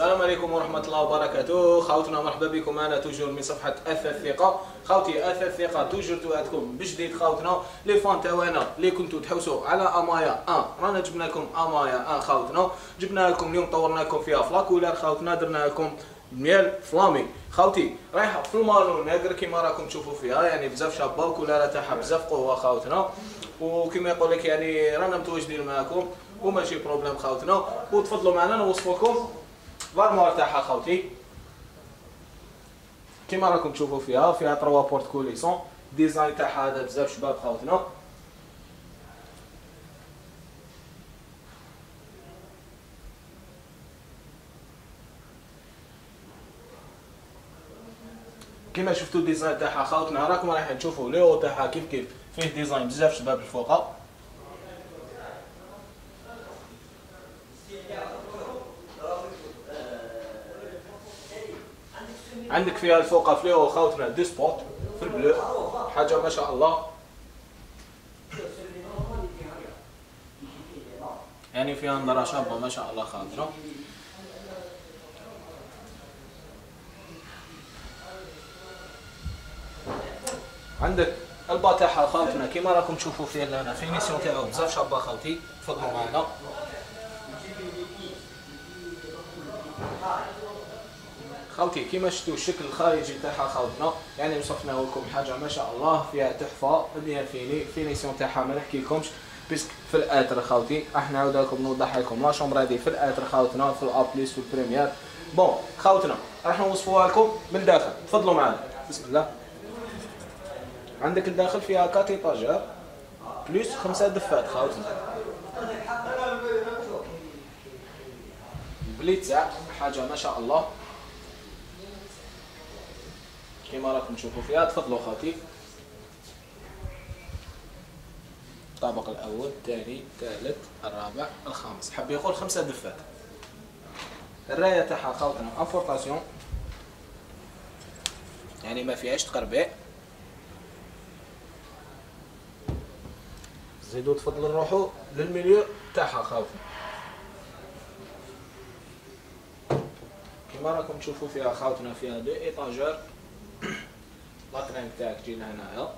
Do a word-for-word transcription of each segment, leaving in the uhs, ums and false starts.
السلام عليكم ورحمة الله وبركاته. خوتنا مرحبا بكم. أنا توجور من صفحة أثاث الثقة. خوتي أثاث الثقة توجور توعدكم بجديد. خوتنا لي فان تاوانا لي كنتو تحوسوا على أمايا أن رانا جبنا لكم أمايا أن. خوتنا جبنا لكم اليوم، طورنا لكم فيها فلاكولار. خوتنا درنا لكم ميال فلامي. خوتي رايحه في المالون هاكر كيما راكم تشوفوا فيها، يعني بزاف شابه وكولارها تاعها بزاف قوه خوتنا. وكما يقول لك يعني رانا متواجدين معاكم وماشي بروبليم خوتنا. وتفضلوا معنا نوصفوا لكم الارموار تاعها. خوتي كيما راكم تشوفوا فيها فيها تروا بورت كوليسون. ديزاين تاعها هذا بزاف شباب خوتنا. كما شفتوا الديزاين تاعها خوتنا، راكم رايحين تشوفوا ليو تاعها كيف كيف فيه ديزاين بزاف شباب الفوق. عندك فيها الفوق في ليو خوتنا دي سبوت في البلو، حاجه ما شاء الله. يعني فيها نظره شابه ما شاء الله خوتنا. عندك البا تاعها خوتنا كيما راكم تشوفوا فيه لهنا فينيسيون تاعو بزاف شابه خوتي. تفضلوا معنا. خوتي كيما شفتوا الشكل الخارجي تاعها خوتنا، يعني وصفناه لكم حاجه ما شاء الله فيها تحفه. مليان فيني فينيسيون تاعها ما نحكيلكمش باسكو في الاتر خوتي. راح نعاود لكم نوضح لكم لا شومبر هذه في الاتر خوتنا، في الابليس في البريمير. بون خوتنا راح نوصفوها لكم من الداخل. تفضلوا معنا بسم الله. عندك الداخل فيها كات ايطاجير بلس خمسة دفات خوتنا بلي تسع، حاجه ما شاء الله كيما راكم تشوفوا فيها. تفضلوا خوتي. الطابق الاول الثاني الثالث الرابع الخامس، حاب يقول خمسة دفات. الرايه تاعها خوتنا انفورطاسيون، يعني ما فيهاش تقربع. زيدو تفضلوا نروحو للميليو تاعها خوتنا كيما راكم تشوفوا فيها خوتنا. فيها دو ايطاجور، لاطرين تاعك تجي لهنايا.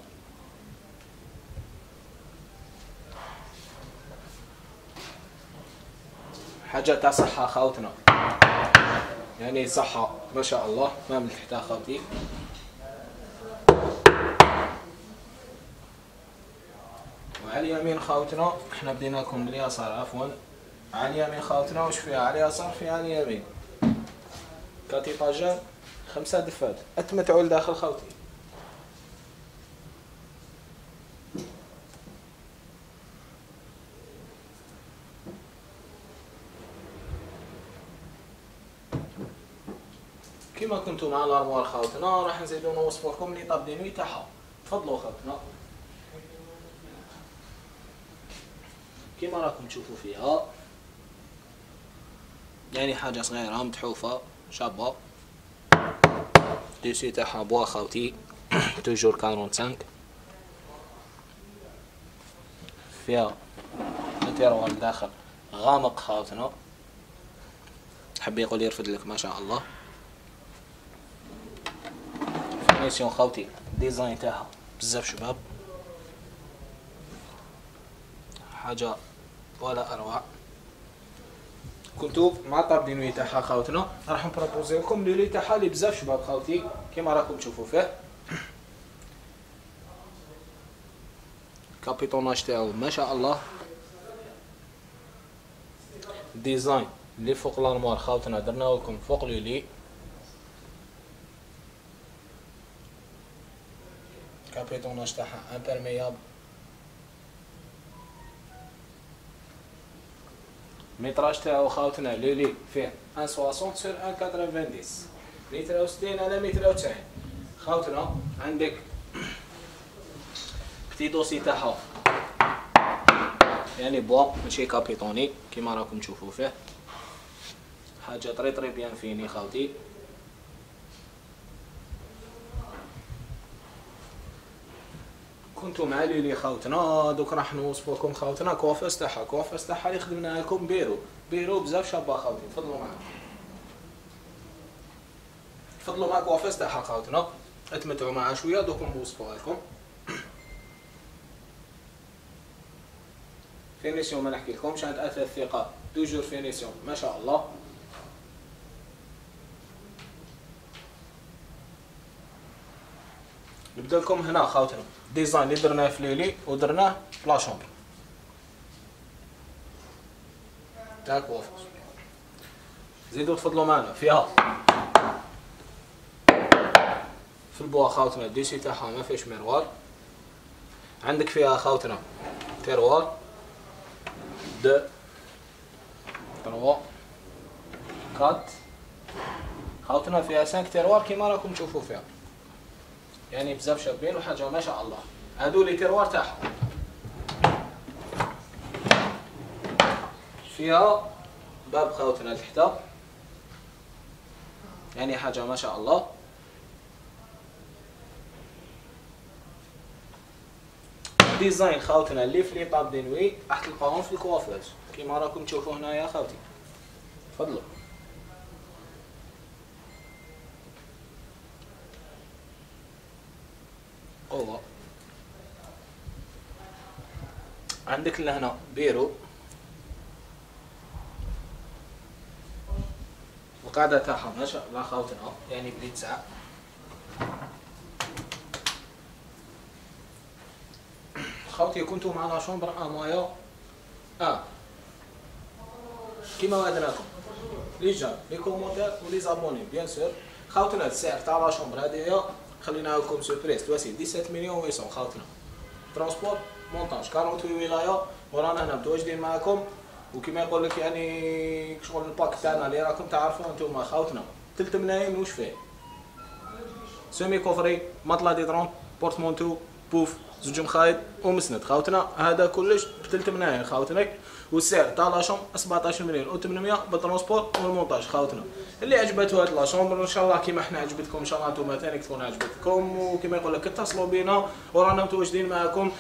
حاجه تاع صحه خوتنا، يعني صحه ما شاء الله ما من تحتها خوتي. على اليمين خوتنا، احنا بدينا لكم باليسار عفوا. على اليمين خوتنا واش فيها على اليسار؟ فيها على اليمين كاتي طاجان خمسه دفات. اتمتعوا لداخل خوتي. كما كنتم مع الارموار خوتنا راح نزيدو نوصفو لكم لي طاب دينوي تاعها. تفضلوا خوتنا. كما راكم تشوفوا فيها يعني حاجه صغيره متحوفه شابه. ديسي تاعها بوا خوتي توجور خمسة وأربعين. فيها التيروار الداخل غامق خوتنا، حبي يقول يرفد لك ما شاء الله. فينيسيون خوتي ديزاين تاعها بزاف شباب، حاجه ولا اروع. كنتو مع طاب دينوي تاعها خوتنا، راح نبروبوزي لكم لي لي تاعها لي بزاف شباب خوتي كيما راكم تشوفوا فيه. كابيتوناج تاعو ما شاء الله. ديزاين لي فوق لارموار خوتنا درناه لكم فوق لي لي. كابيتوناج تاعها امبيرميابل، ميتراج تاعو خوتنا لولي فيه أن سواسون سور أن كاترافانديس، متر وستين على متر وتسعين خوتنا. عندك بتي دوسي تاعها يعني بوا ماشي كابيتوني كيما راكم تشوفوا فيه، حاجة طري طري بيان فيني خوتي. كنتو مع ليلي خوتنا. دوك راح نوصفو لكم خوتنا كوافيس تاعها. كوافيس تاعها اللي خدمناها لكم بيرو بيرو بزاف شابه خوتي. تفضلوا معنا. تفضلوا معك وافز تاع حلقاتنا، اتمتعوا معها شويه دوك نوصفوها لكم. فينيسيون ما نحكي لكمش عند أثاث الثقة، توجور فينيسيون ما شاء الله. نبدا لكم هنا خاوتنا ديزاين اللي درناه في ليلي ودرناه في لاشومبر تاع الكوافير. زيدو تفضلوا معنا فيها في البوا خاوتنا الديسي تاعها ما فيهش ميروار. عندك فيها خاوتنا تيروار دو تروا كات، خاوتنا فيها خمسة تيروار كيما راكم تشوفوا فيها، يعني بزاف شابين وحاجه ما شاء الله. هادو لي تيروار تاعهم فيها باب خاوتنا لتحتا، يعني حاجه ما شاء الله. ديزاين خاوتنا اللي في لي طاب دي نوي راح تلقاهم في الكوافير كيما راكم تشوفوا هنايا خاوتي. تفضلوا قوة. عندك لهنا بيرو القاعدة تاعها ما شاء الله خاوتنا، يعني بلي تسعة. خاوتي كنتو مع لاشومبر أمايا أن كيما وعدناكم لي جار لي كومونتير و لي زابوني بيان سور. خاوتنا السعر تاع لاشومبر هاذيا خليناها لكم سوربريز تواسي ديسيت مليون ويسون خاوتنا، ترونسبور مونتاج ثمانية وأربعين ولاية، ورانا هنا متواجدين معاكم. وكيما يقول لك يعني شغل الباك تاعنا اللي راكم تعرفوه نتوما خاوتنا ثلاث ملايين وش فيه، سومي كوفري، مطلة ديدرون، بورتمونتو، بوف، زوج مخايط ومسند خاوتنا، هذا كلش بثلاث ملايين خاوتنا. والسعر تاع لاشومبر سبعطاش مليون و ثمنمية بالترونسبور والمونتاج خاوتنا. اللي عجبته هاد لاشومبر ان شاء الله كيما حنا عجبتكم ان شاء الله نتوما ثاني تكون عجبتكم، وكيما يقول لك اتصلوا بينا ورانا متواجدين معاكم.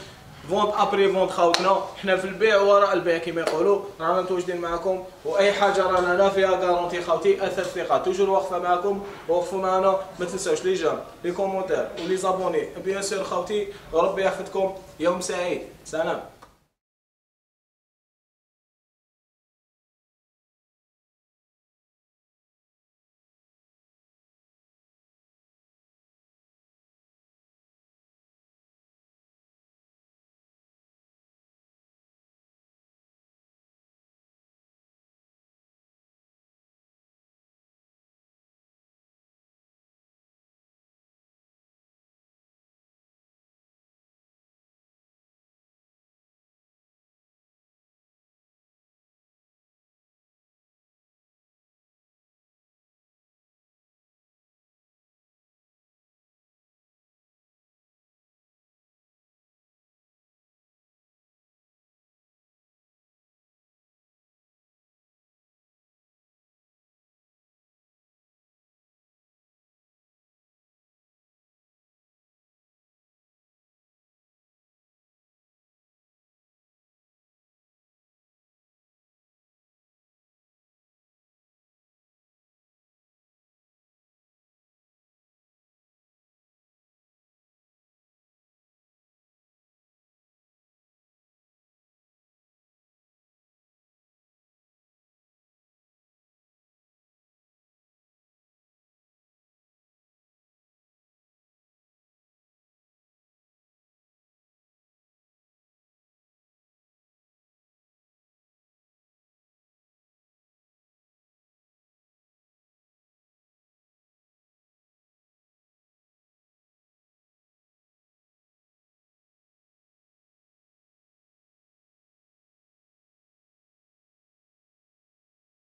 فونت ابري فونت خاوتنا، حنا في البيع وراء البيع كيما يقولوا، رانا متواجدين معاكم واي حاجه رانا هنا فيها كارونتي خاوتي. أثاث الثقة توجور واقفه معاكم، وقفوا معنا. ما تنساوش لي جام لي كومونتير ولي زابوني بيان سور خاوتي. ربي يحفظكم، يوم سعيد، سلام.